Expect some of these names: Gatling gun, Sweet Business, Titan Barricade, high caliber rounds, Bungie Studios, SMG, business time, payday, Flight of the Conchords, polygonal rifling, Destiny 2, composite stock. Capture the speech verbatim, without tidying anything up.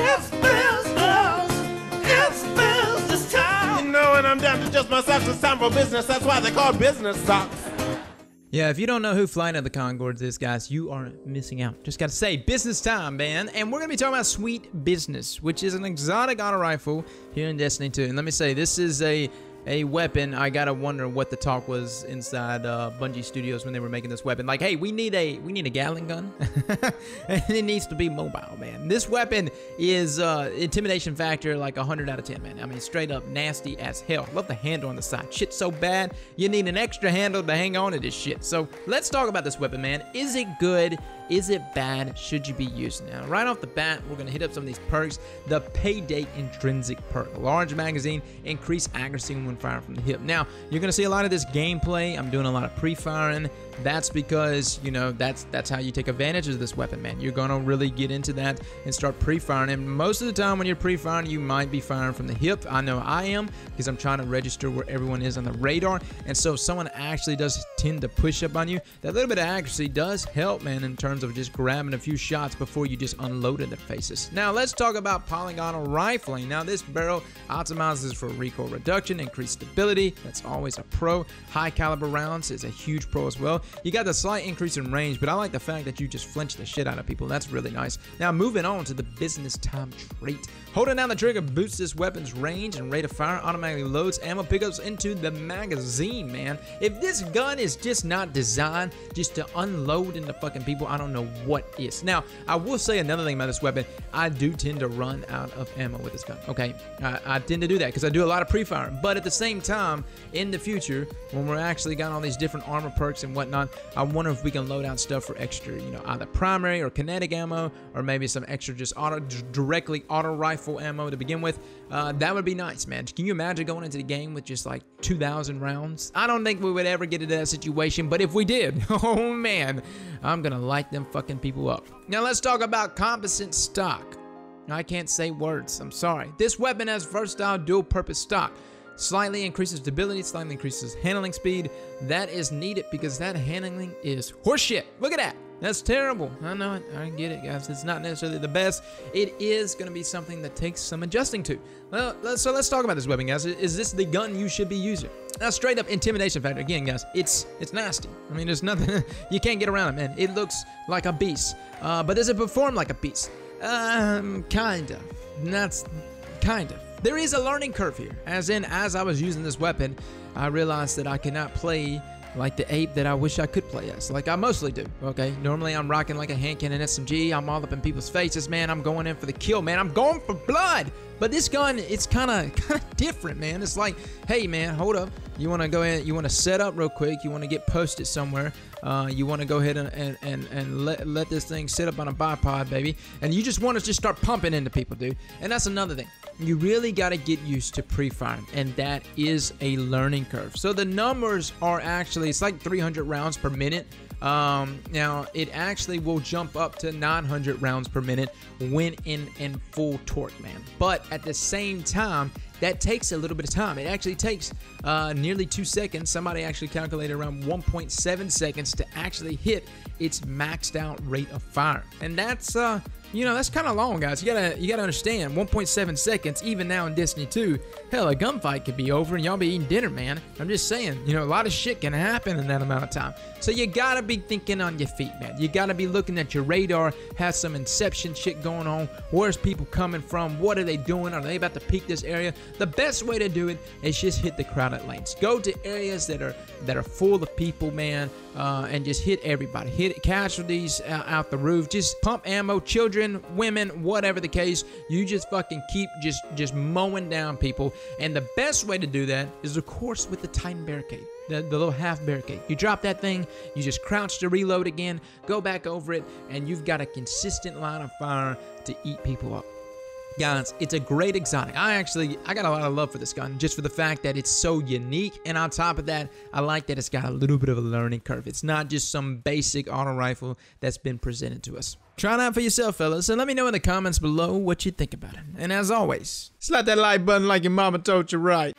It's business! It's business time! You know, and I'm down to just myself, it's time for business, that's why they call business socks. Yeah, if you don't know who Flight of the Conchords is, guys, you are missing out. Just gotta say, business time, man. And we're gonna be talking about Sweet Business, which is an exotic auto rifle here in Destiny two. And let me say, this is a a weapon. I gotta wonder what the talk was inside uh, Bungie Studios when they were making this weapon. Like, hey, we need a we need a Gatling gun, and it needs to be mobile, man. This weapon is uh, intimidation factor like a hundred out of ten, man. I mean, straight up nasty as hell. Love the handle on the side. Shit so bad, you need an extra handle to hang on to this shit. So let's talk about this weapon, man. Is it good? Is it bad? Should you be using it? Now, right off the bat, we're gonna hit up some of these perks. The Payday intrinsic perk, large magazine, increased accuracy when firing from the hip. Now, you're gonna see a lot of this gameplay. I'm doing a lot of pre-firing. That's because, you know, that's that's how you take advantage of this weapon, man. You're gonna really get into that and start pre-firing. And most of the time when you're pre-firing, you might be firing from the hip. I know I am, because I'm trying to register where everyone is on the radar. And so if someone actually does tend to push up on you, that little bit of accuracy does help, man, in terms of just grabbing a few shots before you just unload in their faces. Now, let's talk about polygonal rifling. Now, this barrel optimizes for recoil reduction, increased stability. That's always a pro. High caliber rounds is a huge pro as well. You got the slight increase in range, but I like the fact that you just flinch the shit out of people. That's really nice. Now, moving on to the business time trait. Holding down the trigger boosts this weapon's range and rate of fire, automatically loads ammo pickups into the magazine, man. If this gun is just not designed just to unload into fucking people, I don't know what is. Now, I will say another thing about this weapon. I do tend to run out of ammo with this gun, okay? I, I tend to do that because I do a lot of pre-firing, but at the same time, in the future, when we're actually got all these different armor perks and whatnot, I wonder if we can load out stuff for extra, you know, either primary or kinetic ammo, or maybe some extra just auto directly auto rifle ammo to begin with. Uh, that would be nice, man. Can you imagine going into the game with just like two thousand rounds? I don't think we would ever get into that situation, but if we did, oh man, I'm gonna light them fucking people up. Now let's talk about composite stock. I can't say words, I'm sorry. This weapon has versatile dual-purpose stock. Slightly increases stability, slightly increases handling speed. That is needed because that handling is horseshit. Look at that. That's terrible. I know it. I get it, guys. It's not necessarily the best. It is going to be something that takes some adjusting to. Well, let's, so let's talk about this weapon, guys. Is this the gun you should be using? Now, straight up intimidation factor. Again, guys, it's it's nasty. I mean, there's nothing. You can't get around it, man. It looks like a beast. Uh, but does it perform like a beast? Um, kind of. That's kind of. There is a learning curve here, as in, as I was using this weapon, I realized that I cannot play like the ape that I wish I could play as, like I mostly do, okay? Normally, I'm rocking like a hand cannon S M G, I'm all up in people's faces, man, I'm going in for the kill, man, I'm going for blood! But this gun, it's kind of different, man. It's like, hey, man, hold up. You want to go ahead, you want to set up real quick. You want to get posted somewhere. Uh, you want to go ahead and, and, and, and let, let this thing sit up on a bipod, baby. And you just want to just start pumping into people, dude. And that's another thing. You really got to get used to pre-firing, and that is a learning curve. So the numbers are actually, it's like three hundred rounds per minute. Um, now, it actually will jump up to nine hundred rounds per minute when in, in full torque, man. But at the same time, that takes a little bit of time. It actually takes uh, nearly two seconds. Somebody actually calculated around one point seven seconds to actually hit its maxed out rate of fire. And that's, uh, you know, that's kind of long, guys. You gotta, you gotta understand, one point seven seconds, even now in Destiny two, hell, a gunfight could be over and y'all be eating dinner, man. I'm just saying, you know, a lot of shit can happen in that amount of time. So you gotta be thinking on your feet, man. You gotta be looking at your radar, have some inception shit going on. Where's people coming from? What are they doing? Are they about to peek this area? The best way to do it is just hit the crowded lanes. Go to areas that are that are full of people, man, uh, and just hit everybody. Hit casualties uh, out the roof. Just pump ammo, children, women, whatever the case. You just fucking keep just, just mowing down people. And the best way to do that is, of course, with the Titan Barricade. The, the little half barricade. You drop that thing, you just crouch to reload again, go back over it, and you've got a consistent line of fire to eat people up. Guys, it's a great exotic. I actually, I got a lot of love for this gun, just for the fact that it's so unique, and on top of that, I like that it's got a little bit of a learning curve. It's not just some basic auto rifle that's been presented to us. Try it out for yourself, fellas, and let me know in the comments below what you think about it. And as always, slap that like button like your mama told you right.